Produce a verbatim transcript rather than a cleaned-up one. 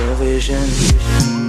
your vision.